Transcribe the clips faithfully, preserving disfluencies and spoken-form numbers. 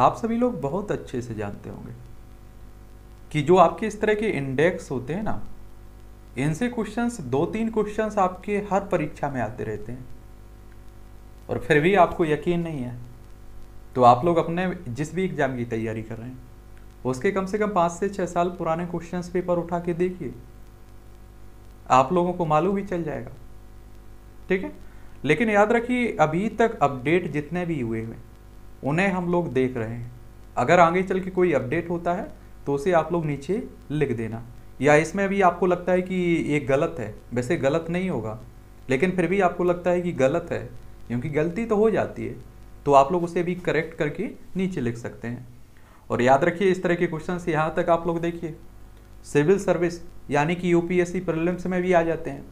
आप सभी लोग बहुत अच्छे से जानते होंगे कि जो आपके इस तरह के इंडेक्स होते हैं ना, इनसे क्वेश्चंस दो तीन क्वेश्चंस आपके हर परीक्षा में आते रहते हैं और फिर भी आपको यकीन नहीं है। तो आप लोग अपने जिस भी एग्जाम की तैयारी कर रहे हैं उसके कम से कम पाँच से छः साल पुराने क्वेश्चंस पेपर उठा के देखिए, आप लोगों को मालूम भी चल जाएगा। ठीक है, लेकिन याद रखिए अभी तक अपडेट जितने भी हुए हैं उन्हें हम लोग देख रहे हैं। अगर आगे चल के कोई अपडेट होता है तो उसे आप लोग नीचे लिख देना, या इसमें भी आपको लगता है कि ये गलत है, वैसे गलत नहीं होगा लेकिन फिर भी आपको लगता है कि गलत है, क्योंकि गलती तो हो जाती है, तो आप लोग उसे भी करेक्ट करके नीचे लिख सकते हैं। और याद रखिए इस तरह के क्वेश्चंस यहाँ तक आप लोग देखिए सिविल सर्विस यानी कि यूपीएससी प्रीलिम्स में भी आ जाते हैं,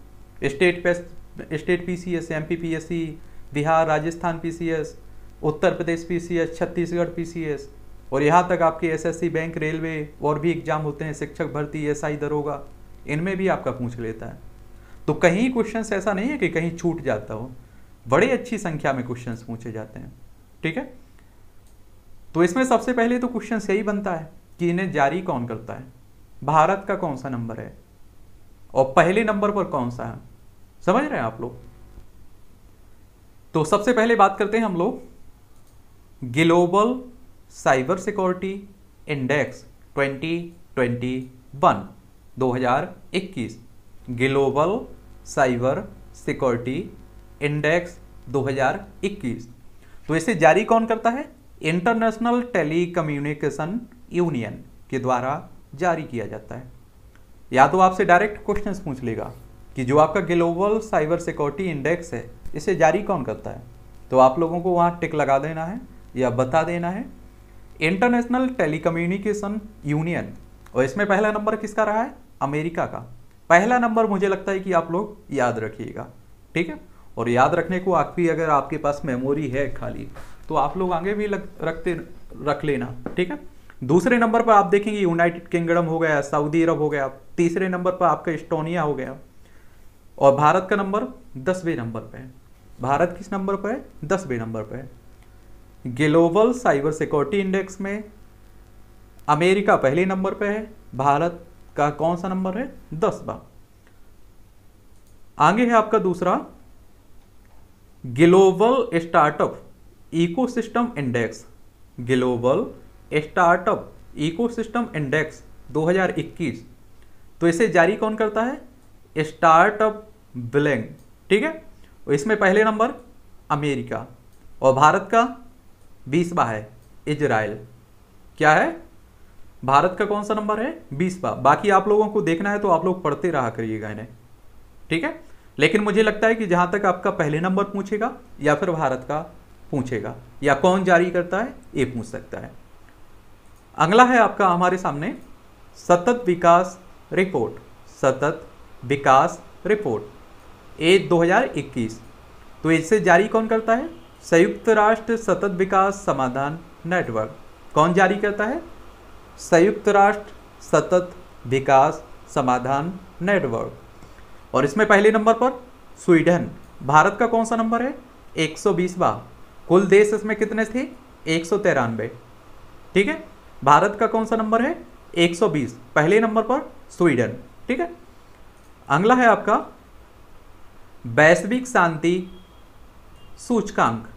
स्टेट पेस्ट state PCS, MP PSC, Bihar Rajasthan PCS, Uttar Pradesh PCS, Chhattisgarh PCS, और यहाँ तक आपके एसएससी, बैंक, रेलवे और भी एग्जाम होते हैं, शिक्षक भर्ती, एसआई, दरोगा, इनमें भी आपका पूछ लेता है। तो कहीं क्वेश्चंस ऐसा नहीं है कि कहीं छूट जाता हो, बड़ी अच्छी संख्या में क्वेश्चंस पूछे जाते हैं। ठीक है, तो इसमें सबसे पहले तो क्वेश्चन यही बनता है कि इन्हें जारी कौन करता है, भारत का कौन सा नंबर है और पहले नंबर पर कौन सा है, समझ रहे हैं आप लोग। तो सबसे पहले बात करते हैं हम लोग ग्लोबल साइबर सिक्योरिटी इंडेक्स दो हज़ार इक्कीस, ग्लोबल साइबर सिक्योरिटी इंडेक्स दो हज़ार इक्कीस। तो इसे जारी कौन करता है, इंटरनेशनल टेलीकम्युनिकेशन यूनियन के द्वारा जारी किया जाता है। या तो आपसे डायरेक्ट क्वेश्चंस पूछ लेगा कि जो आपका ग्लोबल साइबर सिक्योरिटी इंडेक्स है इसे जारी कौन करता है, तो आप लोगों को वहाँ टिक लगा देना है या बता देना है इंटरनेशनल टेलीकम्युनिकेशन यूनियन, और इसमें पहला नंबर किसका रहा है, अमेरिका का। पहला नंबर मुझे लगता है कि आप लोग याद रखिएगा। ठीक है, और याद रखने को आप भी, अगर आपके पास मेमोरी है खाली, तो आप लोग आगे भी लग, रखते रख लेना। ठीक है, दूसरे नंबर पर आप देखेंगे यूनाइटेड किंगडम हो गया, सऊदी अरब हो गया, तीसरे नंबर पर आपका एस्टोनिया हो गया, और भारत का नंबर दसवें नंबर पे है। भारत किस नंबर पर है, दसवें नंबर पे है। ग्लोबल साइबर सिक्योरिटी इंडेक्स में अमेरिका पहले नंबर पे है, भारत का कौन सा नंबर है, दसवां। आगे है आपका दूसरा global startup ecosystem index, global startup ecosystem index दो हज़ार इक्कीस। तो इसे जारी कौन करता है, स्टार्टअप बिलिंग। ठीक है, और इसमें पहले नंबर अमेरिका, और भारत का बीसवा है इजराइल। क्या है, भारत का कौन सा नंबर है, बीसवा। बाकी आप लोगों को देखना है तो आप लोग पढ़ते रहा करिएगा इन्हें। ठीक है, लेकिन मुझे लगता है कि जहाँ तक आपका पहले नंबर पूछेगा या फिर भारत का पूछेगा या कौन जारी करता है ये पूछ सकता है। अगला है आपका हमारे सामने सतत विकास रिपोर्ट, सतत विकास रिपोर्ट ए दो हज़ार इक्कीस। तो इसे जारी कौन करता है, संयुक्त राष्ट्र सतत विकास समाधान नेटवर्क। कौन जारी करता है, संयुक्त राष्ट्र सतत विकास समाधान नेटवर्क, और इसमें पहले नंबर पर स्वीडन। भारत का कौन सा नंबर है, एक सौ बीसवां। कुल देश इसमें कितने थे, एक सौ तिरानवे। ठीक है, भारत का कौन सा नंबर है, एक सौ बीस, पहले नंबर पर स्वीडन। ठीक है, अगला है आपका वैश्विक शांति सूचकांक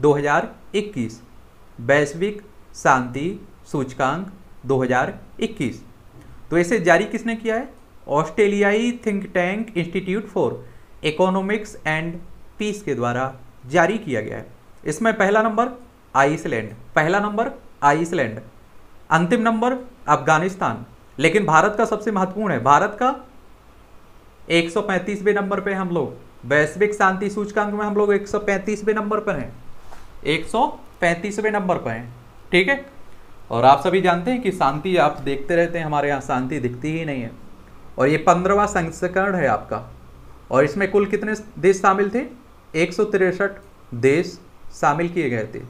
दो हज़ार इक्कीस, वैश्विक शांति सूचकांक दो हज़ार इक्कीस। तो इसे जारी किसने किया है, ऑस्ट्रेलियाई think tank institute for economics and piece के द्वारा जारी किया गया है। इसमें पहला नंबर आइसलैंड, पहला नंबर आइसलैंड, अंतिम नंबर अफगानिस्तान, लेकिन भारत का सबसे महत्वपूर्ण है, भारत का एक सौ पैंतीसवें नंबर पे हम लोग, वैश्विक शांति सूचकांक में हम लोग एक सौ पैंतीसवें नंबर पर हैं, एक सौ पैंतीसवें नंबर पर हैं। ठीक है, और आप सभी जानते हैं कि शांति, आप देखते रहते हैं हमारे यहाँ शांति दिखती ही नहीं है, और ये पंद्रहवां संस्करण है आपका, और इसमें कुल कितने देश शामिल थे, एक सौ तिरसठ देश शामिल किए गए थे।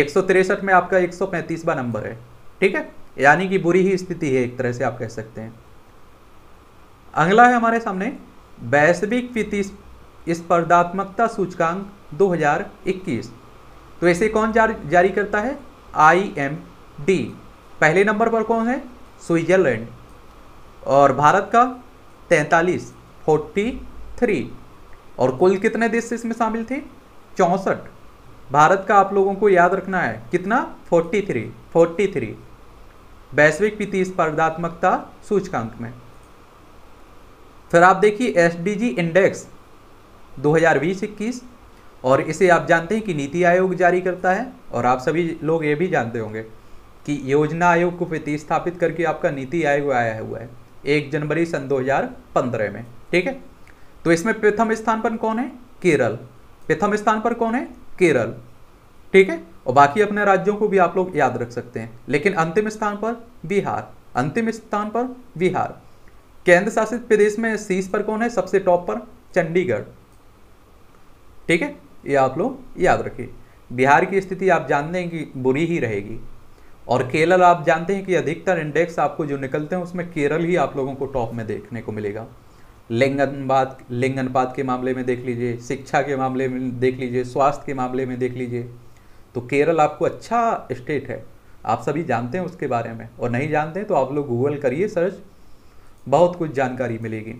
एक सौ तिरसठ में आपका एक सौ पैंतीसवां नंबर है। ठीक है, यानी कि बुरी ही स्थिति है एक तरह से आप कह सकते हैं। अगला है हमारे सामने वैश्विक वित्तीय स्पर्धात्मकता सूचकांक दो हज़ार इक्कीस। तो इसे कौन जारी जारी करता है, आई एम डी। पहले नंबर पर कौन है? स्विट्जरलैंड। और भारत का तैंतालीस फोर्टी थ्री। और कुल कितने देश इसमें शामिल थे? चौंसठ। भारत का आप लोगों को याद रखना है कितना? Forty three forty three. वैश्विक प्रतिस्पर्धात्मकता सूचकांक में। फिर आप देखिए एस डी जी इंडेक्स दो हज़ार बीस इक्कीस, और इसे आप जानते हैं कि नीति आयोग जारी करता है, और आप सभी लोग ये भी जानते होंगे कि योजना आयोग को प्रतिस्थापित करके आपका नीति आयोग आया हुआ है एक जनवरी सन दो हज़ार पंद्रह में। ठीक है, तो इसमें प्रथम स्थान पर कौन है? केरल। प्रथम स्थान पर कौन है? केरल। ठीक है, और बाकी अपने राज्यों को भी आप लोग याद रख सकते हैं। लेकिन अंतिम स्थान पर बिहार, अंतिम स्थान पर बिहार। केंद्र शासित प्रदेश में शीर्ष पर कौन है? सबसे टॉप पर चंडीगढ़। ठीक है, ये आप लोग याद रखिए। बिहार की स्थिति आप जानते हैं कि बुरी ही रहेगी, और केरल आप जानते हैं कि अधिकतर इंडेक्स आपको जो निकलते हैं उसमें केरल ही आप लोगों को टॉप में देखने को मिलेगा। लिंगनपात लिंगनपात के मामले में देख लीजिए, शिक्षा के मामले में देख लीजिए, स्वास्थ्य के मामले में देख लीजिए। तो केरल आपको अच्छा स्टेट है, आप सभी जानते हैं उसके बारे में, और नहीं जानते तो आप लोग गूगल करिए सर्च, बहुत कुछ जानकारी मिलेगी।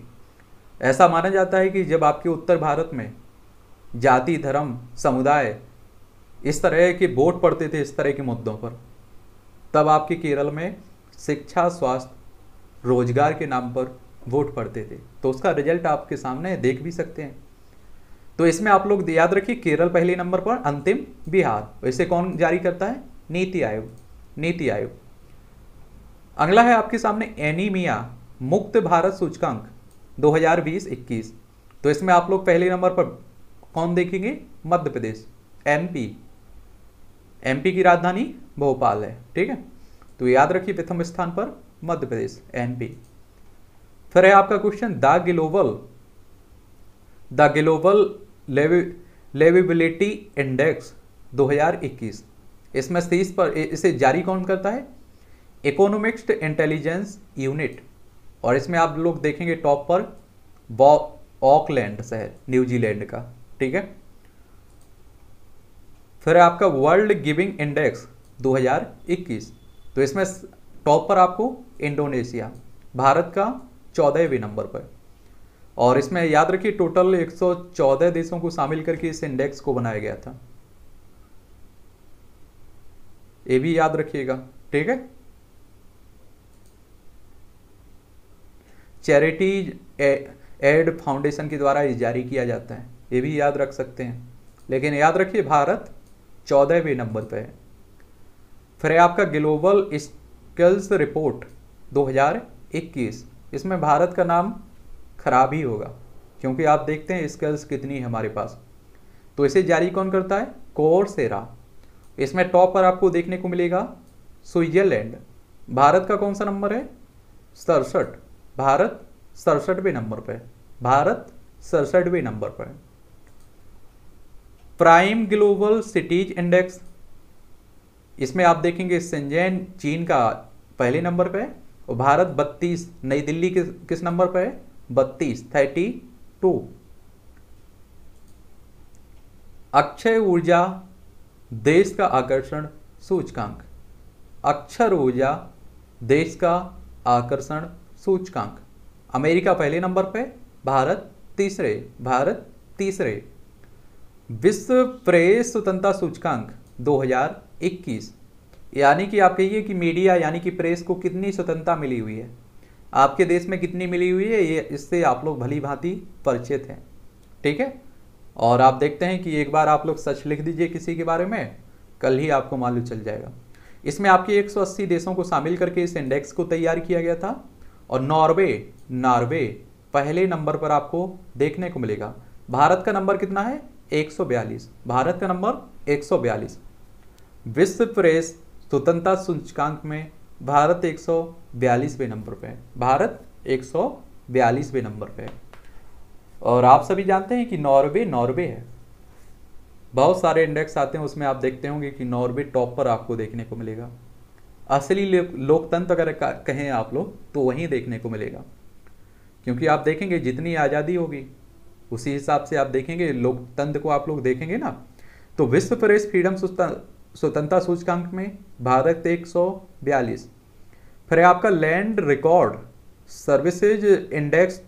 ऐसा माना जाता है कि जब आपके उत्तर भारत में जाति, धर्म, समुदाय इस तरह के वोट पड़ते थे इस तरह के मुद्दों पर, तब आपके केरल में शिक्षा, स्वास्थ्य, रोजगार के नाम पर वोट पड़ते थे। तो उसका रिजल्ट आपके सामने देख भी सकते हैं। तो इसमें आप लोग याद रखिए केरल पहले नंबर पर, अंतिम बिहार। इसे कौन जारी करता है? नीति आयोग। नीति आयोग। अगला है आपके सामने एनीमिया मुक्त भारत सूचकांक दो हज़ार बीस इक्कीस। तो इसमें आप लोग पहले नंबर पर कौन देखेंगे? मध्य प्रदेश, एमपी। एमपी की राजधानी भोपाल है। ठीक है, तो याद रखिए प्रथम स्थान पर मध्य प्रदेश, एमपी। फिर है आपका question the global the global liveability index दो हज़ार इक्कीस। इसमें शीर्ष पर इसे जारी कौन करता है? Economist intelligence unit. और इसमें आप लोग देखेंगे टॉप पर ऑकलैंड शहर, न्यूजीलैंड का। ठीक है, फिर आपका वर्ल्ड गिविंग इंडेक्स दो हज़ार इक्कीस। तो इसमें टॉप पर आपको इंडोनेशिया, भारत का चौदहवें नंबर पर। और इसमें याद रखिए टोटल एक सौ चौदह देशों को शामिल करके इस इंडेक्स को बनाया गया था, ये भी याद रखिएगा। ठीक है, चैरिटी एड फाउंडेशन के द्वारा ये जारी किया जाता है, ये भी याद रख सकते हैं। लेकिन याद रखिए भारत चौदहवें नंबर पे है। फिर आपका ग्लोबल स्किल्स रिपोर्ट दो हज़ार इक्कीस। इसमें भारत का नाम खराब ही होगा, क्योंकि आप देखते हैं स्किल्स कितनी है हमारे पास। तो इसे जारी कौन करता है? कोर्सेरा। इसमें टॉप पर आपको देखने को मिलेगा स्विट्जरलैंड। भारत का कौन सा नंबर है? सड़सठ। भारत सड़सठवें नंबर पर, भारत सड़सठवें नंबर पर। प्राइम ग्लोबल सिटीज इंडेक्स, इसमें आप देखेंगे शेंजेन चीन का पहले नंबर पर, और भारत बत्तीस, नई दिल्ली के किस नंबर पर है? बत्तीस, थर्टी टू। अक्षय ऊर्जा देश का आकर्षण सूचकांक, अक्षर ऊर्जा देश का आकर्षण सूचकांक। अमेरिका पहले नंबर पे, भारत तीसरे, भारत तीसरे। विश्व प्रेस स्वतंत्रता सूचकांक दो हज़ार इक्कीस, यानी कि आप कहिए कि मीडिया यानी कि प्रेस को कितनी स्वतंत्रता मिली हुई है, आपके देश में कितनी मिली हुई है, ये इससे आप लोग भली भांति परिचित हैं। ठीक है, और आप देखते हैं कि एक बार आप लोग सच लिख दीजिए किसी के बारे में, कल ही आपको मालूम चल जाएगा। इसमें आपके एक सौ अस्सी देशों को शामिल करके इस इंडेक्स को तैयार किया गया था। और नॉर्वे नॉर्वे पहले नंबर पर आपको देखने को मिलेगा। भारत का नंबर कितना है? एक सौ बयालीस। भारत का नंबर एक सौ बयालीस। विश्व प्रेस स्वतंत्रता सूचकांक में भारत एक सौ बयालीसवें नंबर पे है, भारत एक सौ बयालीसवें नंबर पे है। और आप सभी जानते हैं कि नॉर्वे नॉर्वे है। बहुत सारे इंडेक्स आते हैं उसमें आप देखते होंगे कि नॉर्वे टॉप पर आपको देखने को मिलेगा। असली लोकतंत्र अगर कहें आप लोग तो वहीं देखने को मिलेगा, क्योंकि आप देखेंगे जितनी आज़ादी होगी उसी हिसाब से आप देखेंगे लोकतंत्र को आप लोग देखेंगे ना। तो विश्व प्रेस फ्रीडम स्वतंत्रता सूचकांक में भारत एक सौ बयालीस। फिर आपका लैंड रिकॉर्ड सर्विसेज इंडेक्स,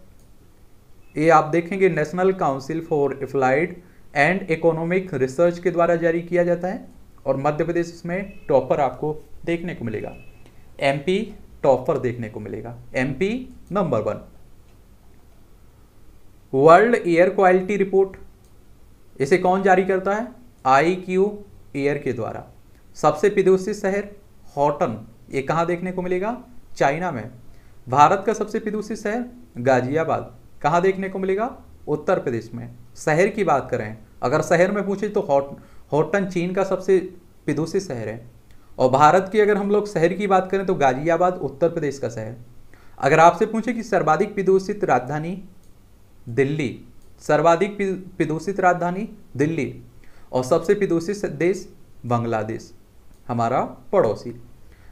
ये आप देखेंगे national council for applied and economic research के द्वारा जारी किया जाता है और मध्य प्रदेश इसमें टॉपर आपको देखने को मिलेगा, एमपी टॉपर देखने को मिलेगा, MP number one. World air quality report, इसे कौन जारी करता है? आईक्यूएयर के द्वारा। सबसे प्रदूषित शहर हॉटन, ये कहाँ देखने को मिलेगा? चाइना में। भारत का सबसे प्रदूषित शहर गाजियाबाद, कहाँ देखने को मिलेगा? उत्तर प्रदेश में। शहर की बात करें, अगर शहर में पूछे तो हॉट हॉटन चीन का सबसे प्रदूषित शहर है। और भारत की अगर हम लोग शहर की बात करें तो गाजियाबाद उत्तर प्रदेश का शहर। अगर आपसे पूछे कि सर्वाधिक प्रदूषित राजधानी दिल्ली, सर्वाधिक प्रदूषित राजधानी दिल्ली और सबसे प्रदूषित देश बांग्लादेश, हमारा पड़ोसी।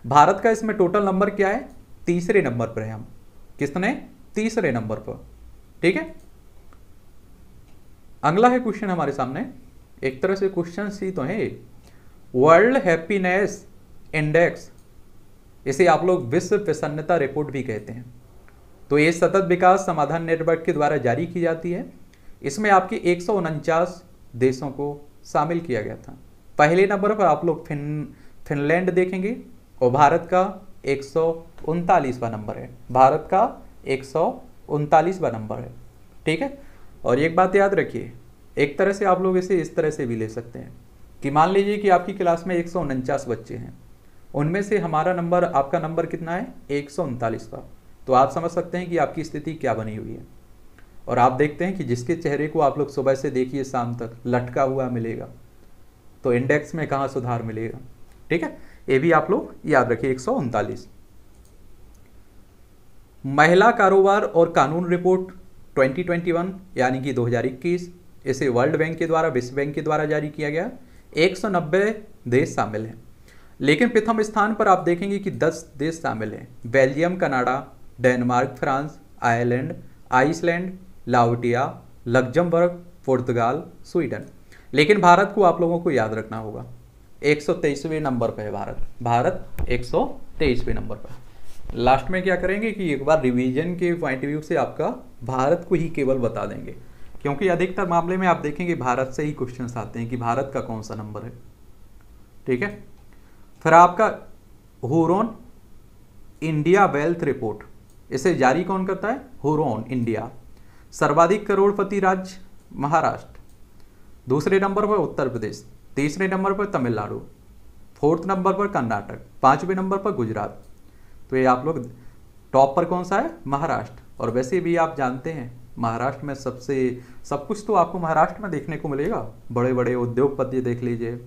भारत का इसमें टोटल नंबर क्या है? तीसरे नंबर पर है हम, किसने? तीसरे नंबर पर। ठीक है, अगला है क्वेश्चन हमारे सामने, एक तरह से क्वेश्चन ही तो है। वर्ल्ड हैप्पीनेस इंडेक्स, इसे आप लोग विश्व प्रसन्नता रिपोर्ट भी कहते हैं, तो ये सतत विकास समाधान नेटवर्क के द्वारा जारी की जाती है। इसमें आपके एक सौ उनचास देशों को शामिल किया गया था। पहले नंबर पर आप लोग फिन फिनलैंड देखेंगे और भारत का एक सौ उनतालीसवा नंबर है, भारत का एक सौ उनतालीसवा नंबर है। ठीक है, और एक बात याद रखिए, एक तरह से आप लोग इसे इस तरह से भी ले सकते हैं कि मान लीजिए कि आपकी क्लास में एक सौ उनचास बच्चे हैं, उनमें से हमारा नंबर, आपका नंबर कितना है? एक सौ उनतालीसवा। तो आप समझ सकते हैं कि आपकी स्थिति क्या बनी हुई है। और आप देखते हैं कि जिसके चेहरे को आप लोग सुबह से देखिए शाम तक लटका हुआ मिलेगा, तो इंडेक्स में कहाँ सुधार मिलेगा। ठीक है, ये भी आप लोग याद रखिए। एक सौ उनतालीस। महिला कारोबार और कानून रिपोर्ट दो हज़ार इक्कीस यानी कि दो हज़ार इक्कीस, इसे वर्ल्ड बैंक के द्वारा, विश्व बैंक के द्वारा जारी किया गया। एक सौ नब्बे देश शामिल हैं, लेकिन प्रथम स्थान पर आप देखेंगे कि दस देश शामिल हैं। Belgium, Canada, Denmark, France, Ireland, Iceland, लाओटिया, लग्जमबर्ग, पुर्तगाल, स्वीडन। लेकिन भारत को आप लोगों को याद रखना होगा, एक सौ तेईसवें नंबर पर है भारत, भारत एक सौ तेईसवें नंबर पर। लास्ट में क्या करेंगे कि एक बार रिवीजन के पॉइंट व्यू से आपका भारत को ही केवल बता देंगे, क्योंकि अधिकतर मामले में आप देखेंगे भारत से ही क्वेश्चंस आते हैं कि भारत का कौन सा नंबर है। ठीक है, फिर आपका हुरून इंडिया वेल्थ रिपोर्ट, इसे जारी कौन करता है? Hurun India. सर्वाधिक करोड़पति राज्य महाराष्ट्र, दूसरे नंबर पर उत्तर प्रदेश, तीसरे नंबर पर तमिलनाडु, फोर्थ नंबर पर कर्नाटक, पाँचवें नंबर पर गुजरात। तो ये आप लोग टॉप पर कौन सा है? महाराष्ट्र। और वैसे भी आप जानते हैं महाराष्ट्र में सबसे सब कुछ तो आपको महाराष्ट्र में देखने को मिलेगा। बड़े बड़े उद्योगपति देख लीजिए,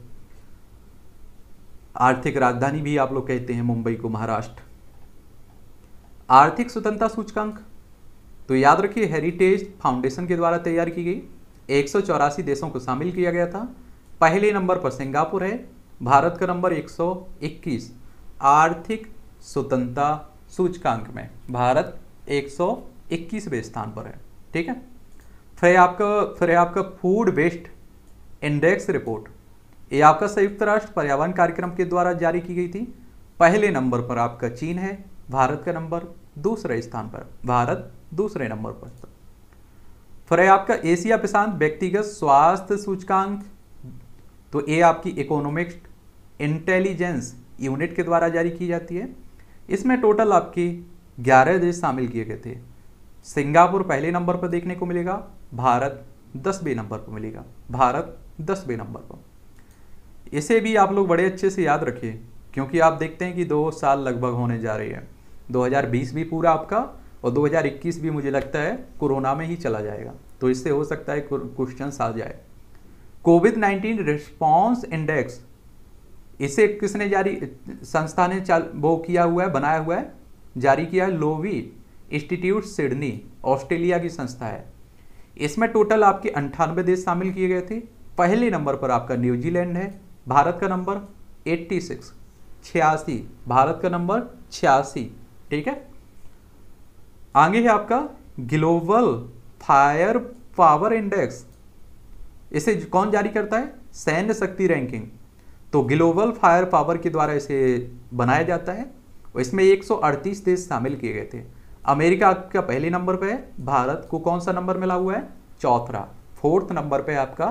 आर्थिक राजधानी भी आप लोग कहते हैं मुंबई को महाराष्ट्र। आर्थिक स्वतंत्रता सूचकांक तो याद रखिए हेरिटेज फाउंडेशन के द्वारा तैयार की गई। एक सौ चौरासी देशों को शामिल किया गया था। पहले नंबर पर सिंगापुर है, भारत का नंबर एक सौ इक्कीस। आर्थिक स्वतंत्रता सूचकांक में भारत एक सौ इक्कीसवें स्थान पर है। ठीक है, फिर आपका फिर आपका फूड वेस्ट इंडेक्स रिपोर्ट, ये आपका संयुक्त राष्ट्र पर्यावरण कार्यक्रम के द्वारा जारी की गई थी। पहले नंबर पर आपका चीन है, भारत का नंबर दूसरे स्थान पर, भारत दूसरे नंबर पर। फिर आपका एशिया प्रशांत व्यक्तिगत स्वास्थ्य सूचकांक, तो ये आपकी इकोनॉमिस्ट इंटेलिजेंस यूनिट के द्वारा जारी की जाती है। इसमें टोटल आपके ग्यारह देश शामिल किए गए थे। सिंगापुर पहले नंबर पर देखने को मिलेगा, भारत दसवें नंबर पर मिलेगा, भारत दसवें नंबर पर। इसे भी आप लोग बड़े अच्छे से याद रखिए, क्योंकि आप देखते हैं कि दो साल लगभग होने जा रहे हैं। दो हज़ार बीस भी पूरा आपका और दो हज़ार इक्कीस भी मुझे लगता है कोरोना में ही चला जाएगा, तो इससे हो सकता है क्वेश्चन आ जाए। कोविड नाइन्टीन रिस्पॉन्स इंडेक्स, इसे किसने जारी, संस्था ने चाल वो किया हुआ है, बनाया हुआ है, जारी किया है? लोवी इंस्टीट्यूट सिडनी, ऑस्ट्रेलिया की संस्था है। इसमें टोटल आपके अंठानवे देश शामिल किए गए थे। पहले नंबर पर आपका न्यूजीलैंड है, भारत का नंबर छियासी, छियासी, भारत का नंबर छियासी। ठीक है, आगे है आपका ग्लोबल फायर पावर इंडेक्स, इसे कौन जारी करता है? सैन्य शक्ति रैंकिंग। तो ग्लोबल फायर पावर के द्वारा इसे बनाया जाता है और इसमें एक सौ अड़तीस देश शामिल किए गए थे। अमेरिका का पहले नंबर पे है, भारत को कौन सा नंबर मिला हुआ है? चौथा, फोर्थ नंबर पे आपका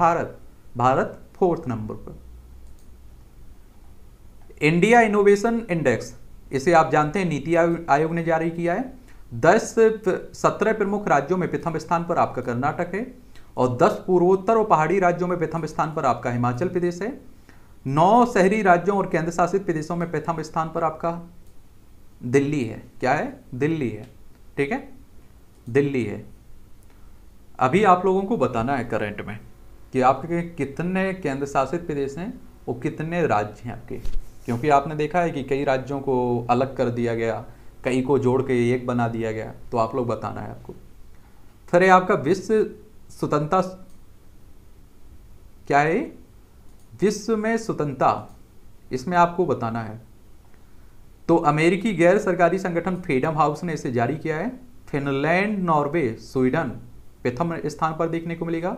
भारत, भारत फोर्थ नंबर पर। इंडिया इनोवेशन इंडेक्स, इसे आप जानते हैं नीति आयोग ने जारी किया है। दस सत्रह प्रमुख राज्यों में प्रथम स्थान पर आपका कर्नाटक है और दस पूर्वोत्तर और पहाड़ी राज्यों में प्रथम स्थान पर आपका हिमाचल प्रदेश है। नौ शहरी राज्यों और केंद्र शासित प्रदेशों में प्रथम स्थान पर आपका दिल्ली है। क्या है? दिल्ली है, ठीक है, दिल्ली है। अभी आप लोगों को बताना है करंट में कि आपके कितने केंद्र शासित प्रदेश हैं और कितने राज्य हैं आपके, क्योंकि आपने देखा है कि कई राज्यों को अलग कर दिया गया, कई को जोड़ के एक बना दिया गया, तो आप लोग बताना है आपको। फिर है आपका विश्व स्वतंत्रता, क्या है? विश्व में स्वतंत्रता, इसमें आपको बताना है। तो अमेरिकी गैर सरकारी संगठन फ्रीडम हाउस ने इसे जारी किया है। फिनलैंड, नॉर्वे, स्वीडन प्रथम स्थान पर देखने को मिलेगा।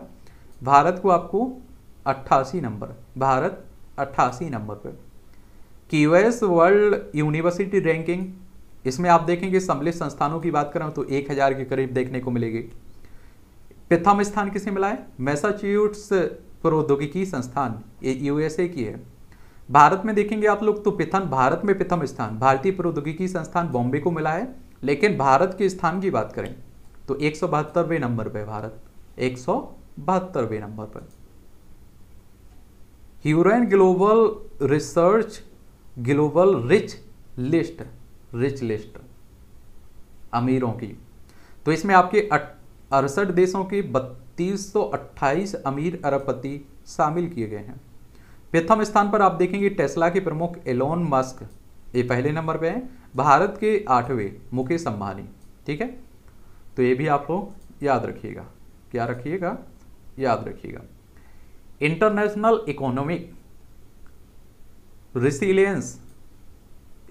भारत को आपको अट्ठासी नंबर, भारत अट्ठासी नंबर पर। क्यूएस वर्ल्ड यूनिवर्सिटी रैंकिंग, इसमें आप देखेंगे सम्मिलित संस्थानों की बात करें तो एक हज़ार के करीब देखने को मिलेगी। प्रथम स्थान किसे मिला है? मैसाचुसेट्स प्रौद्योगिकी संस्थान, ये यूएसए की है। भारत में देखेंगे आप लोग तो प्रथम, भारत में प्रथम स्थान भारतीय प्रौद्योगिकी संस्थान बॉम्बे को मिला है, लेकिन भारत के स्थान की बात करें तो एक सौ बहत्तरवें नंबर पर भारत, एक सौ बहत्तरवें नंबर पर। Hurun global research, global rich list, rich list अमीरों की, तो इसमें आपके अड़सठ देशों की तीस सौ अट्ठाईस अमीर अरबपति शामिल किए गए हैं। प्रथम स्थान पर आप देखेंगे टेस्ला के प्रमुख एलोन मस्क, ये पहले नंबर पे हैं। भारत के आठवें मुकेश अंबानी, ठीक है, तो ये भी आप लोग याद रखिएगा, क्या रखिएगा? याद रखिएगा। इंटरनेशनल इकोनॉमिक रिसिलियंस,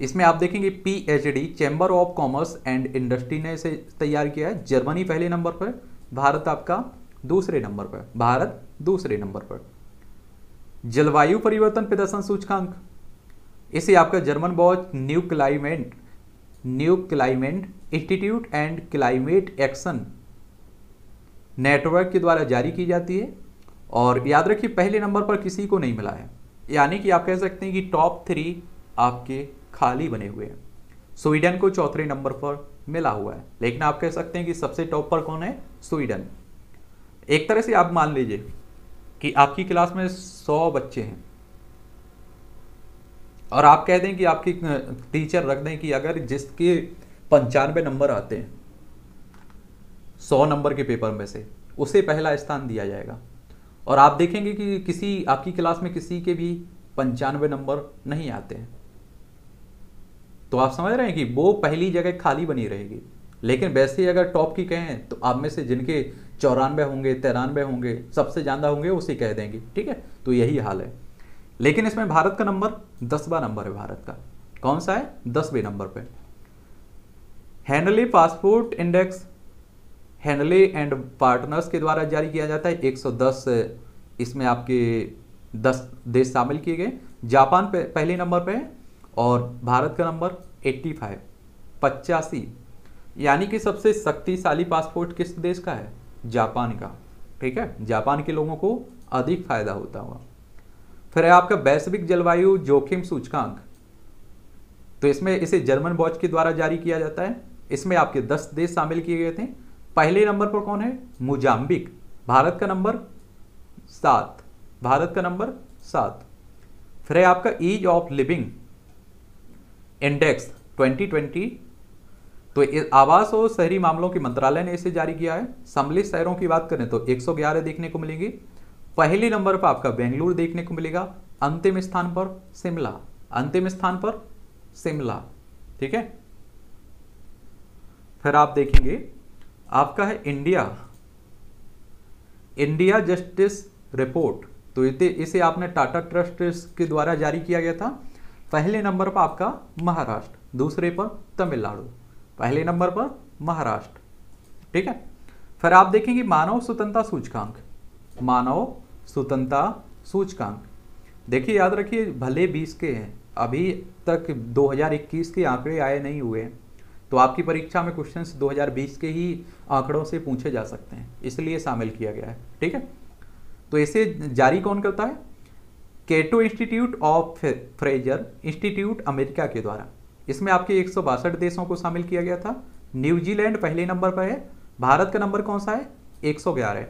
इसमें आप देखेंगे PhD chamber of commerce and industry ने इसे तैयार किया है। जर्मनी पहले नंबर पर, भारत आपका दूसरे नंबर पर, भारत दूसरे नंबर पर। जलवायु परिवर्तन प्रदर्शन सूचकांक, इसे आपका German watch new climate, new climate institute and climate action network के द्वारा जारी की जाती है और याद रखिए पहले नंबर पर किसी को नहीं मिला है, यानी कि आप कह सकते हैं कि टॉप थ्री आपके खाली बने हुए हैं। स्वीडन को चौथे नंबर पर मिला हुआ है, लेकिन आप कह सकते हैं कि सबसे टॉप पर कौन है? स्वीडन। एक तरह से आप मान लीजिए कि आपकी क्लास में सौ बच्चे हैं और आप कह दें कि आपकी टीचर रख दें कि अगर जिसके पंचानवे नंबर आते हैं सौ नंबर के पेपर में से, उसे पहला स्थान दिया जाएगा। और आप देखेंगे कि किसी आपकी क्लास में किसी के भी पंचानवे नंबर नहीं आते हैं, तो आप समझ रहे हैं कि वो पहली जगह खाली बनी रहेगी। लेकिन वैसे ही अगर टॉप की कहें तो आप में से जिनके चौरानवे होंगे, तिरानवे होंगे, सबसे ज़्यादा होंगे, उसे कह देंगे, ठीक है, तो यही हाल है। लेकिन इसमें भारत का नंबर दसवां नंबर है, भारत का कौन सा है? दसवें नंबर पे। Henley passport index, Henley and partners के द्वारा जारी किया जाता है। एक सौ दस, इसमें आपके दस देश शामिल किए गए। जापान पे पहले नंबर पर है और भारत का नंबर पचासी, पचासी, यानी कि सबसे शक्तिशाली पासपोर्ट किस देश का है? जापान का, ठीक है, जापान के लोगों को अधिक फायदा होता हुआ। फिर है आपका वैश्विक जलवायु जोखिम सूचकांक, तो इसमें इसे जर्मन वॉच के द्वारा जारी किया जाता है। इसमें आपके दस देश शामिल किए गए थे। पहले नंबर पर कौन है? मोजाम्बिक, भारत का नंबर सात, भारत का नंबर सात। फिर है आपका ease of living index twenty twenty, तो आवास और शहरी मामलों के मंत्रालय ने इसे जारी किया है। सम्मिलित शहरों की बात करें तो एक सौ ग्यारह देखने को मिलेंगे। पहले नंबर पर आपका बेंगलुरु देखने को मिलेगा, अंतिम स्थान पर शिमला, अंतिम स्थान पर शिमला, ठीक है। फिर आप देखेंगे आपका है इंडिया, इंडिया जस्टिस रिपोर्ट, तो इसे आपने टाटा ट्रस्ट के द्वारा जारी किया गया था। पहले नंबर पर आपका महाराष्ट्र, दूसरे पर तमिलनाडु, पहले नंबर पर महाराष्ट्र, ठीक है। फिर आप देखेंगे मानव स्वतंत्रता सूचकांक, मानव स्वतंत्रता सूचकांक, देखिए याद रखिए भले बीस के हैं, अभी तक दो हज़ार इक्कीस के आंकड़े आए नहीं हुए हैं, तो आपकी परीक्षा में क्वेश्चंस दो हज़ार बीस के ही आंकड़ों से पूछे जा सकते हैं, इसलिए शामिल किया गया है। ठीक है, तो इसे जारी कौन करता है? Cato institute of Fraser institute America के द्वारा। इसमें आपके एक सौ बासठ देशों को शामिल किया गया था। न्यूजीलैंड पहले नंबर पर है। भारत का नंबर कौन सा है? एक सौ ग्यारह।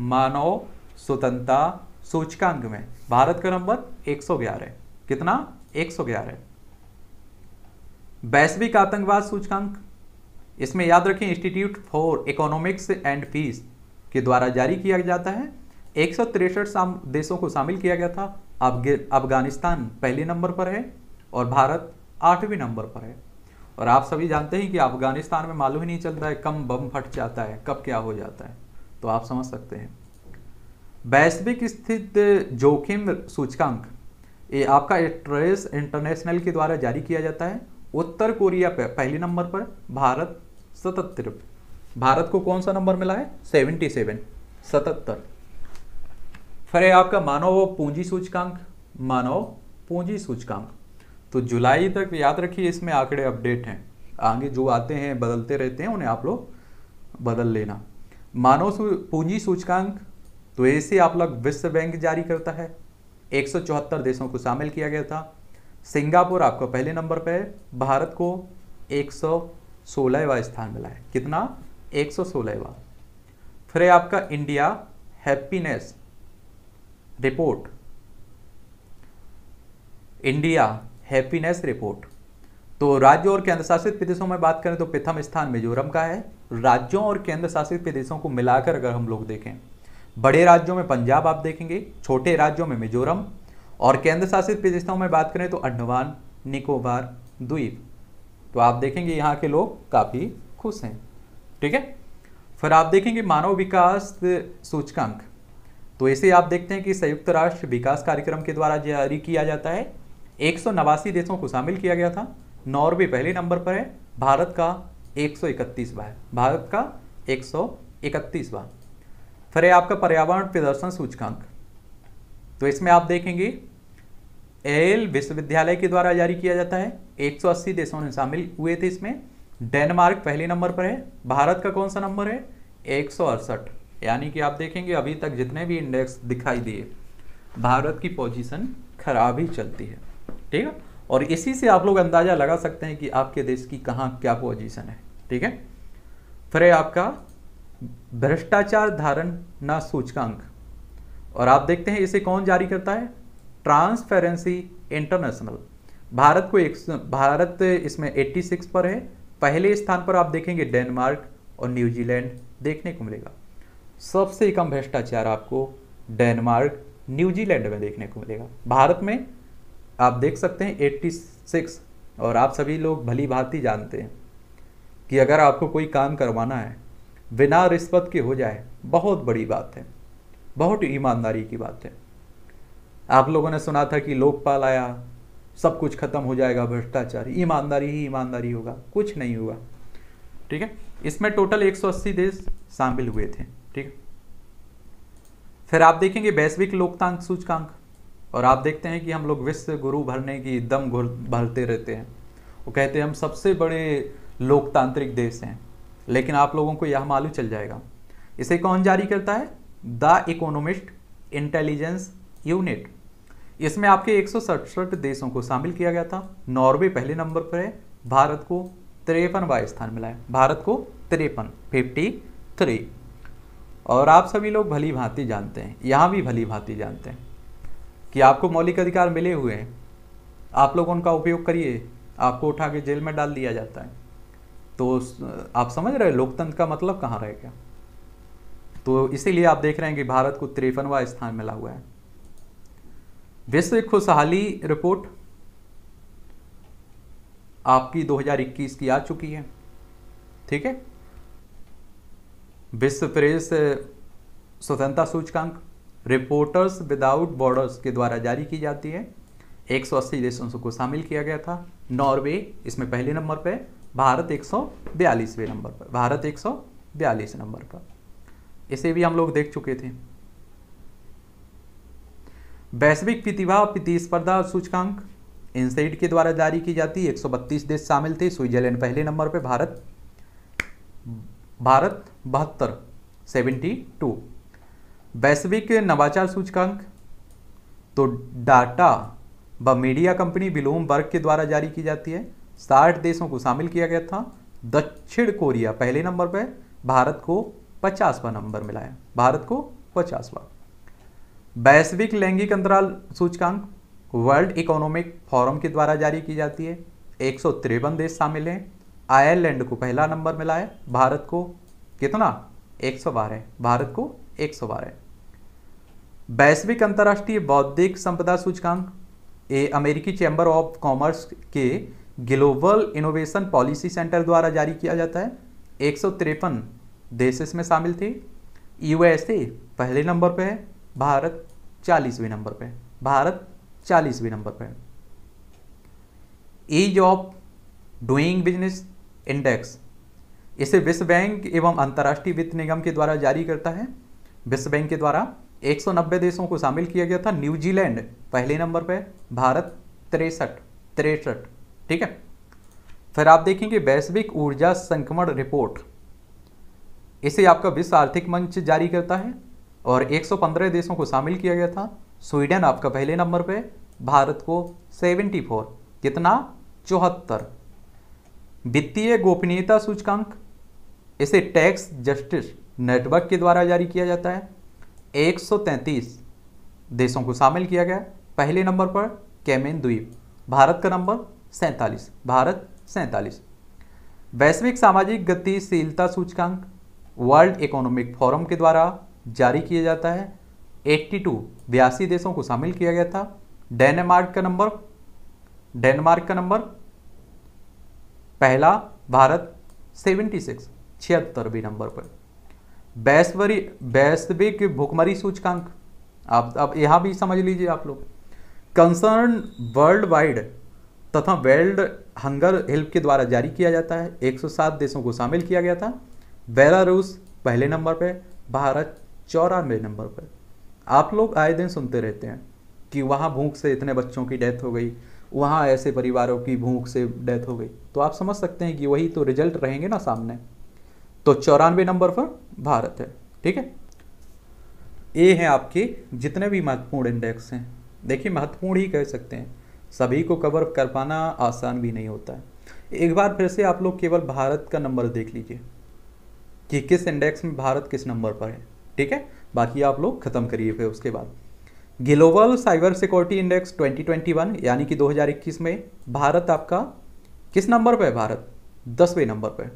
मानव स्वतंत्रता सूचकांक में भारत का नंबर एक सौ ग्यारह। कितना? एक सौ ग्यारह। वैश्विक आतंकवाद सूचकांक, इसमें याद रखें institute for economics and piece के द्वारा जारी किया जाता है। एक सौ तिरसठ देशों को शामिल किया गया था। अफगानिस्तान पहले नंबर पर है और भारत आठवें नंबर पर है। और आप सभी जानते हैं कि अफगानिस्तान में मालूम ही नहीं चलता है कब बम फट जाता है, कब क्या हो जाता है, तो आप समझ सकते हैं। वैश्विक स्थित जोखिम सूचकांक, ये आपका ट्रेस इंटरनेशनल के द्वारा जारी किया जाता है। उत्तर कोरिया पे पहले नंबर पर, भारत सतहत्तर। भारत को कौन सा नंबर मिला है? सतहत्तर, सतहत्तर। फिर है आपका मानव पूंजी सूचकांक, मानव पूंजी सूचकांक। तो जुलाई तक याद रखिए इसमें आंकड़े अपडेट हैं, आगे जो आते हैं बदलते रहते हैं, उन्हें आप लोग बदल लेना। मानव पूंजी सूचकांक तो ऐसे आप लोग विश्व बैंक जारी करता है। एक सौ चौहत्तर देशों को शामिल किया गया था। सिंगापुर आपका पहले नंबर पर है, भारत को एक सौ सोलहवां स्थान मिला है। कितना? एक सौ सोलहवां। फिर आपका India happiness report, India happiness report. तो राज्यों और केंद्र शासित प्रदेशों में बात करें तो प्रथम स्थान मिजोरम का है। राज्यों और केंद्र शासित प्रदेशों को मिलाकर अगर हम लोग देखें, बड़े राज्यों में पंजाब आप देखेंगे, छोटे राज्यों में मिजोरम, और केंद्र शासित प्रदेशों में बात करें तो अंडमान निकोबार द्वीप। तो आप देखेंगे यहाँ के लोग काफ़ी खुश हैं। ठीक है, फिर आप देखेंगे मानव विकास सूचकांक। तो इसे आप देखते हैं कि संयुक्त राष्ट्र विकास कार्यक्रम के द्वारा जारी किया जाता है। एक सौ नवासी देशों को शामिल किया गया था। नॉर्वे पहले नंबर पर है, भारत का एक सौ इकतीस बार भारत का एक सौ इकतीस बार। फिर है आपका पर्यावरण प्रदर्शन सूचकांक। तो इसमें आप देखेंगे एल विश्वविद्यालय के द्वारा जारी किया जाता है। एक सौ अस्सी देशों ने शामिल हुए थे इसमें। डेनमार्क पहले नंबर पर है, भारत का कौन सा नंबर है? एक सौ अड़सठ। यानी कि आप देखेंगे अभी तक जितने भी इंडेक्स दिखाई दिए, भारत की पोजीशन खराब ही चलती है। ठीक है, और इसी से आप लोग अंदाजा लगा सकते हैं कि आपके देश की कहाँ क्या पोजीशन है। ठीक है, फिर है आपका भ्रष्टाचार धारणा सूचकांक, और आप देखते हैं इसे कौन जारी करता है? Transparency international. भारत को एक भारत इसमें छियासी पर है। पहले स्थान पर आप देखेंगे डेनमार्क और न्यूजीलैंड देखने को मिलेगा। सबसे कम भ्रष्टाचार आपको डेनमार्क न्यूजीलैंड में देखने को मिलेगा। भारत में आप देख सकते हैं छियासी, और आप सभी लोग भली भांति जानते हैं कि अगर आपको कोई काम करवाना है बिना रिश्वत के हो जाए, बहुत बड़ी बात है, बहुत ईमानदारी की बात है। आप लोगों ने सुना था कि लोकपाल आया, सब कुछ खत्म हो जाएगा, भ्रष्टाचार, ईमानदारी ही ईमानदारी होगा, कुछ नहीं होगा। ठीक है, इसमें टोटल एक सौ अस्सी देश शामिल हुए थे। ठीक है, फिर आप देखेंगे वैश्विक लोकतांत्रिक सूचकांक, और आप देखते हैं कि हम लोग विश्व गुरु भरने की दम भरते रहते हैं, वो कहते हैं हम सबसे बड़े लोकतांत्रिक देश हैं, लेकिन आप लोगों को यह मालूम चल जाएगा। इसे कौन जारी करता है? The economist intelligence unit. इसमें आपके एक सौ सड़सठ देशों को शामिल किया गया था। नॉर्वे पहले नंबर पर है, भारत को तिरपनवां स्थान मिला है। भारत को तिरपन, फिफ्टी थ्री। और आप सभी लोग भली भांति जानते हैं, यहाँ भी भली भांति जानते हैं कि आपको मौलिक अधिकार मिले हुए हैं, आप लोग उनका उपयोग करिए, आपको उठा के जेल में डाल दिया जाता है। तो आप समझ रहे लोकतंत्र का मतलब कहाँ रह गया। तो इसीलिए आप देख रहे हैं कि भारत को तिरपनवां स्थान मिला हुआ है। विश्व खुशहाली रिपोर्ट आपकी दो हज़ार इक्कीस की आ चुकी है। ठीक है, विश्व प्रेस स्वतंत्रता सूचकांक रिपोर्टर्स विदाउट बॉर्डर्स के द्वारा जारी की जाती है। एक सौ अस्सी देशों को शामिल किया गया था। नॉर्वे इसमें पहले नंबर पर, भारत एक सौ बयालीसवें नंबर पर भारत एक सौ बयालीस नंबर पर। इसे भी हम लोग देख चुके थे। वैश्विक प्रतिभा प्रतिस्पर्धा सूचकांक इनसेड के द्वारा जारी की जाती है। एक सौ बत्तीस देश शामिल थे। स्विट्जरलैंड पहले नंबर पे, भारत भारत बहत्तर सेवेंटी टू। वैश्विक नवाचार सूचकांक तो डाटा व मीडिया कंपनी बिलोम वर्ग के द्वारा जारी की जाती है। साठ देशों को शामिल किया गया था। दक्षिण कोरिया पहले नंबर पे, भारत को पचासवां नंबर मिला है, भारत को पचासवां। वैश्विक लैंगिक अंतराल सूचकांक वर्ल्ड इकोनॉमिक फोरम के द्वारा जारी की जाती है। एक सौ तिरपन देश शामिल हैं। आयरलैंड को पहला नंबर मिला है, भारत को कितना एक सौ बारह, भारत को एक सौ बारह। वैश्विक अंतर्राष्ट्रीय बौद्धिक संपदा सूचकांक ए अमेरिकी चैम्बर ऑफ कॉमर्स के ग्लोबल इनोवेशन पॉलिसी सेंटर द्वारा जारी किया जाता है। एक सौ तिरपन देश इसमें शामिल थे। यूएसए पहले नंबर पर है, भारत चालीसवें नंबर पर, भारत चालीसवें नंबर पर। Ease of doing business index, इसे विश्व बैंक एवं अंतर्राष्ट्रीय वित्त निगम के द्वारा जारी करता है। विश्व बैंक के द्वारा एक सौ नब्बे देशों को शामिल किया गया था। न्यूजीलैंड पहले नंबर पर, भारत तिरसठ तिरसठ, ठीक है। फिर आप देखेंगे वैश्विक ऊर्जा संक्रमण रिपोर्ट, इसे आपका विश्व आर्थिक मंच जारी करता है और एक सौ पंद्रह देशों को शामिल किया गया था। स्वीडन आपका पहले नंबर पे, भारत को चौहत्तर, कितना चौहत्तर। वित्तीय गोपनीयता सूचकांक, इसे टैक्स जस्टिस नेटवर्क के द्वारा जारी किया जाता है। एक सौ तैंतीस देशों को शामिल किया गया। पहले नंबर पर कैमेन द्वीप, भारत का नंबर सैंतालीस, भारत सैंतालीस। वैश्विक सामाजिक गतिशीलता सूचकांक वर्ल्ड इकोनॉमिक फोरम के द्वारा जारी किया जाता है। बयासी बयासी देशों को शामिल किया गया था। डेनमार्क का नंबर डेनमार्क का नंबर पहला, भारत छिहत्तर छिहत्तरवें नंबर पर। वैश्विक वैश्विक भुखमरी सूचकांक आप अब यहाँ भी समझ लीजिए आप लोग, कंसर्न वर्ल्ड वाइड तथा वर्ल्ड हंगर हेल्प के द्वारा जारी किया जाता है। एक सौ सात देशों को शामिल किया गया था। बेलारूस पहले नंबर पर, भारत चौरानवे नंबर पर। आप लोग आए दिन सुनते रहते हैं कि वहाँ भूख से इतने बच्चों की डेथ हो गई, वहाँ ऐसे परिवारों की भूख से डेथ हो गई, तो आप समझ सकते हैं कि वही तो रिजल्ट रहेंगे ना सामने। तो चौरानवे नंबर पर भारत है, ठीक है। ये हैं आपके जितने भी महत्वपूर्ण इंडेक्स हैं। देखिए महत्वपूर्ण ही कह सकते हैं, सभी को कवर कर पाना आसान भी नहीं होता है। एक बार फिर से आप लोग केवल भारत का नंबर देख लीजिए कि किस इंडेक्स में भारत किस नंबर पर है, ठीक है। बाकी आप लोग खत्म करिए। फिर उसके बाद ग्लोबल साइबर सिक्योरिटी इंडेक्स दो हज़ार इक्कीस यानी कि दो हज़ार इक्कीस में भारत आपका किस नंबर पे है, भारत दसवें नंबर पे,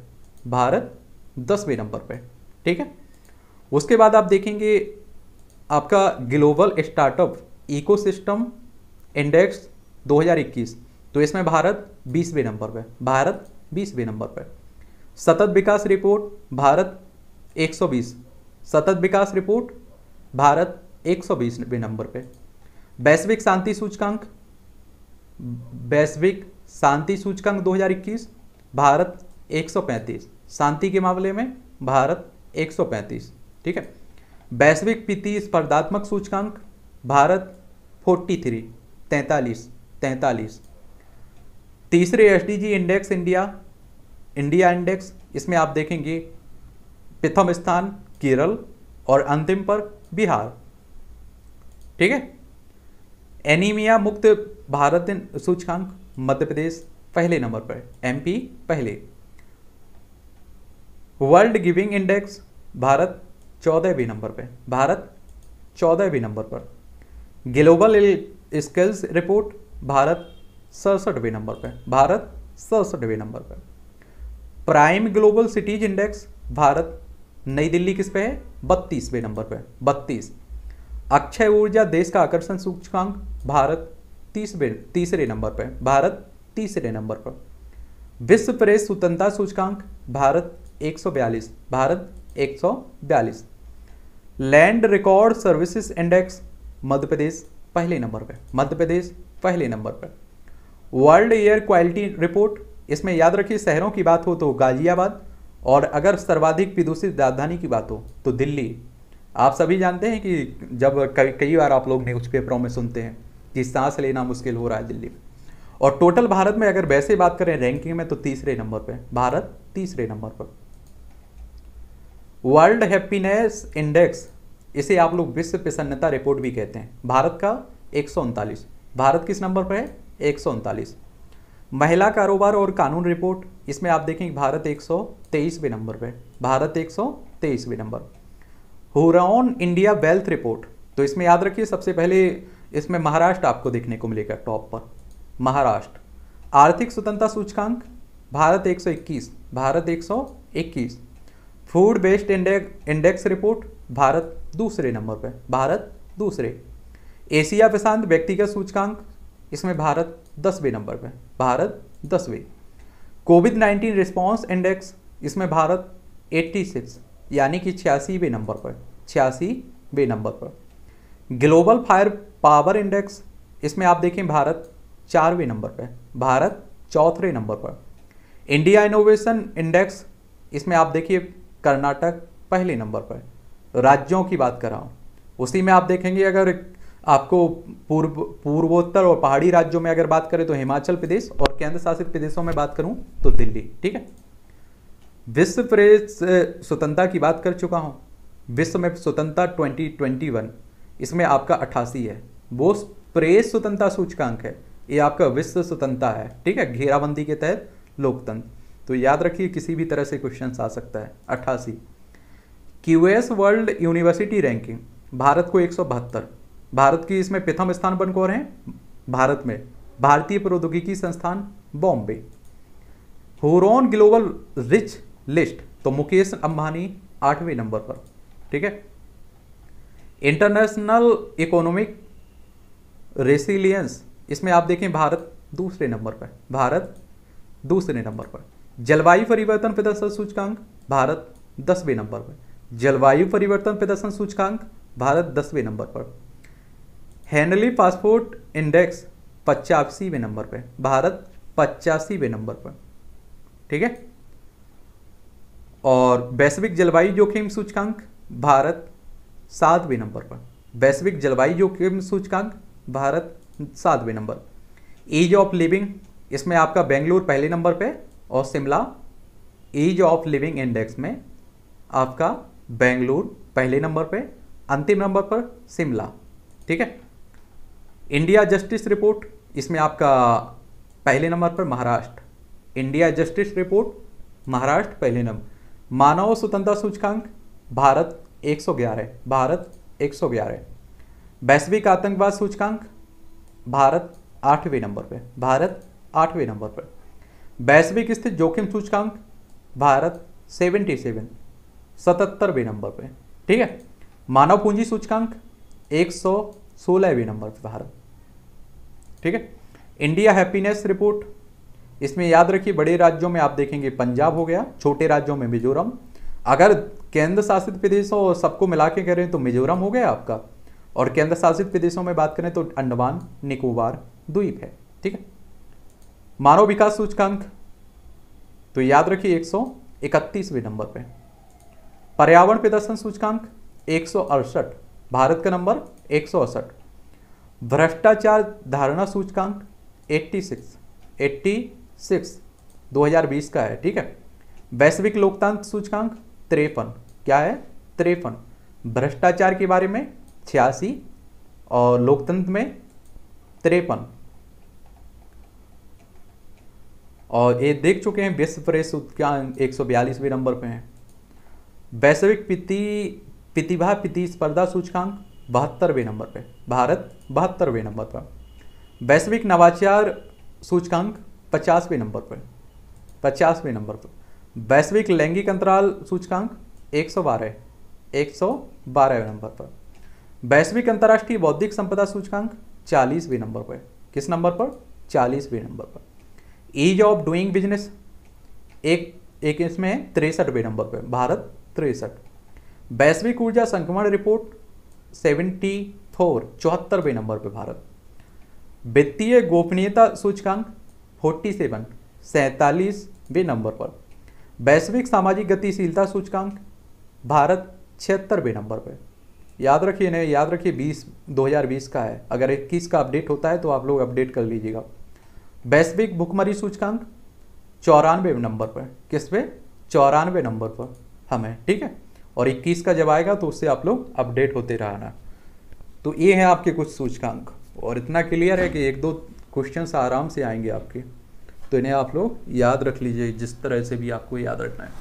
भारत दसवें नंबर पे, ठीक है। उसके बाद आप देखेंगे आपका ग्लोबल स्टार्टअप इकोसिस्टम इंडेक्स दो हज़ार इक्कीस, तो इसमें भारत बीसवें नंबर पे, भारत बीसवें नंबर पे। सतत विकास रिपोर्ट भारत एक सौ बीस, सतत विकास रिपोर्ट भारत एक सौ बीसवें नंबर पे। वैश्विक शांति सूचकांक वैश्विक शांति सूचकांक दो हज़ार इक्कीस भारत एक सौ पैंतीस, शांति के मामले में भारत एक सौ पैंतीस, ठीक है। वैश्विक प्रतिस्पर्धात्मक सूचकांक भारत तैंतालीस तैंतालीस तैंतालीस। तीसरे SDG index India India index, इसमें आप देखेंगे प्रथम स्थान केरल और अंतिम पर बिहार, ठीक है। एनीमिया मुक्त भारत सूचकांक मध्य प्रदेश पहले नंबर पर, एमपी पहले। वर्ल्ड गिविंग इंडेक्स भारत चौदहवें नंबर पर, भारत चौदहवें नंबर पर। ग्लोबल स्किल्स रिपोर्ट भारत सड़सठवें नंबर पर, भारत सड़सठवें नंबर पर। Prime global cities index Bharat नई दिल्ली किस पे है, बत्तीसवें नंबर पे, बत्तीस। अक्षय ऊर्जा देश का आकर्षण सूचकांक भारत तीसवें तीसरे नंबर पे, भारत तीसरे नंबर पर। विश्व प्रेस स्वतंत्रता सूचकांक भारत एक सौ बयालीस, भारत एक सौ बयालीस। Land record services index Madhya Pradesh पहले नंबर पे, मध्य प्रदेश पहले नंबर पर। वर्ल्ड एयर क्वालिटी रिपोर्ट, इसमें याद रखिए शहरों की बात हो तो गाजियाबाद, और अगर सर्वाधिक प्रदूषित राजधानी की बात हो तो दिल्ली। आप सभी जानते हैं कि जब कई बार आप लोग न्यूज़पेपरों में सुनते हैं कि सांस लेना मुश्किल हो रहा है दिल्ली में, और टोटल भारत में अगर वैसे बात करें रैंकिंग में तो तीसरे नंबर पे भारत तीसरे नंबर पर। वर्ल्ड हैप्पीनेस इंडेक्स, इसे आप लोग विश्व प्रसन्नता रिपोर्ट भी कहते हैं, भारत का एक सौ उनतालीस, भारत किस नंबर पर है एक सौ उनतालीस। महिला कारोबार और कानून रिपोर्ट, इसमें आप देखेंगे भारत एक सौ तेईसवें नंबर पर, भारत एक सौ तेईसवें number. Hurun India wealth report, तो इसमें याद रखिए सबसे पहले इसमें महाराष्ट्र आपको देखने को मिलेगा टॉप पर, महाराष्ट्र। आर्थिक स्वतंत्रता सूचकांक भारत एक सौ इक्कीस, भारत एक सौ इक्कीस। Food based index report Bharat दूसरे नंबर पर, भारत दूसरे। एशिया प्रशांत व्यक्तिगत सूचकांक, इसमें भारत दसवें नंबर पर, भारत दसवें। कोविड नाइन्टीन रिस्पॉन्स इंडेक्स, इसमें भारत छियासी, यानी कि छियासीवें नंबर पर, छियासीवें नंबर पर। ग्लोबल फायर पावर इंडेक्स, इसमें आप देखें भारत चारवें नंबर पर, भारत चौथे नंबर पर। इंडिया इनोवेशन इंडेक्स, इसमें आप देखिए कर्नाटक पहले नंबर पर। राज्यों की बात कर रहा हूँ, उसी में आप देखेंगे अगर आपको पूर्व पूर्वोत्तर और पहाड़ी राज्यों में अगर बात करें तो हिमाचल प्रदेश, और केंद्र शासित प्रदेशों में बात करूँ तो दिल्ली, ठीक है। विश्व प्रेस स्वतंत्रता की बात कर चुका हूँ, विश्व में स्वतंत्रता ट्वेंटी ट्वेंटी वन इसमें आपका अट्ठासी है, वो प्रेस स्वतंत्रता सूचकांक है, ये आपका विश्व स्वतंत्रता है, ठीक है, घेराबंदी के तहत लोकतंत्र। तो याद रखिए किसी भी तरह से क्वेश्चन आ सकता है। अट्ठासी QS world university ranking, Bharat को एक सौ बहत्तर, भारत की इसमें प्रथम स्थान पर कौन है, भारत में भारतीय प्रौद्योगिकी संस्थान Bombay. Hurun global rich list, तो मुकेश अंबानी आठवें नंबर पर, ठीक है। इंटरनेशनल इकोनॉमिक रेसिलियंस, इसमें आप देखें भारत दूसरे नंबर पर, भारत दूसरे नंबर पर। जलवायु परिवर्तन प्रदर्शन सूचकांक भारत दसवें नंबर पर, जलवायु परिवर्तन प्रदर्शन सूचकांक भारत दसवें नंबर पर। हेनली पासपोर्ट इंडेक्स पचासीवें नंबर पर, भारत पचासीवें नंबर पर, ठीक है। और वैश्विक जलवायु जोखिम सूचकांक भारत सातवें नंबर पर, वैश्विक जलवायु जोखिम सूचकांक भारत सातवें नंबर। ईज ऑफ लिविंग, इसमें आपका बेंगलुरु पहले नंबर पे और Shimla, ease of living index में आपका बेंगलुरु पहले नंबर पे, अंतिम नंबर पर शिमला, ठीक है। इंडिया जस्टिस रिपोर्ट, इसमें आपका पहले नंबर पर Maharashtra, India justice report Maharashtra पहले नंबर। मानव स्वतंत्रता सूचकांक भारत एक सौ ग्यारह, भारत एक सौ ग्यारह। वैश्विक आतंकवाद सूचकांक भारत आठवें नंबर पर, भारत आठवें नंबर पर। वैश्विक स्थित जोखिम सूचकांक भारत सतहत्तर, सतहत्तरवें नंबर पर, ठीक है। मानव पूंजी सूचकांक एक सौ सोलहवें नंबर पर भारत, ठीक है। इंडिया हैप्पीनेस रिपोर्ट, इसमें याद रखिए बड़े राज्यों में आप देखेंगे पंजाब हो गया, छोटे राज्यों में मिजोरम, अगर केंद्र शासित प्रदेशों और सबको मिला के करें तो मिजोरम हो गया आपका, और केंद्र शासित प्रदेशों में बात करें तो अंडमान निकोबार द्वीप है, ठीक है। मानव विकास सूचकांक तो याद रखिए एक सौ इकतीसवें नंबर पे। पर्यावरण प्रदर्शन सूचकांक एक सौ अड़सठ, भारत का नंबर एक सौ अड़सठ। भ्रष्टाचार धारणा सूचकांक छियासी छियासी दो हज़ार बीस का है, ठीक है। वैश्विक लोकतंत्र सूचकांक तिरपन, क्या है तिरपन, भ्रष्टाचार के बारे में छियासी और लोकतंत्र में तिरपन। और ये देख चुके हैं विश्व प्रेस सूचकांक एक सौ बयालीसवें नंबर पे हैं। वैश्विक प्रतिभा प्रतिस्पर्धा सूचकांक बहत्तरवें नंबर पे, भारत बहत्तरवें नंबर पर। वैश्विक नवाचार सूचकांक पचासवें नंबर पर, पचासवें नंबर पर। वैश्विक लैंगिक अंतराल सूचकांक एक सौ बारह एक सौ बारहवें नंबर पर। वैश्विक अंतर्राष्ट्रीय बौद्धिक संपदा सूचकांक चालीसवें नंबर पर, किस नंबर पर चालीसवें नंबर पर। ईज ऑफ डूइंग बिजनेस एक एक इसमें है तिरसठवें नंबर पर, भारत तिरसठ। वैश्विक ऊर्जा संक्रमण रिपोर्ट सेवेंटी फोर चौहत्तरवें नंबर पर भारत। वित्तीय गोपनीयता सूचकांक फोर्टी सेवन सैंतालीसवें नंबर पर। वैश्विक सामाजिक गतिशीलता सूचकांक भारत छिहत्तरवें नंबर पर, याद रखिए ना, याद रखिए बीस दो हज़ार बीस का है, अगर इक्कीस का अपडेट होता है तो आप लोग अपडेट कर लीजिएगा। वैश्विक भुखमरी सूचकांक चौरानवे नंबर पर, किस पे, चौरानवे नंबर पर हमें, ठीक है, और इक्कीस का जब आएगा तो उससे आप लोग अपडेट होते रहना। तो ये है आपके कुछ सूचकांक, और इतना क्लियर है कि एक दो क्वेश्चन आराम से आएंगे आपके, तो इन्हें आप लोग याद रख लीजिए जिस तरह से भी आपको याद रखना है।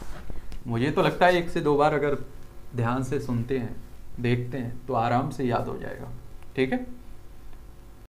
मुझे तो लगता है एक से दो बार अगर ध्यान से सुनते हैं, देखते हैं तो आराम से याद हो जाएगा, ठीक है।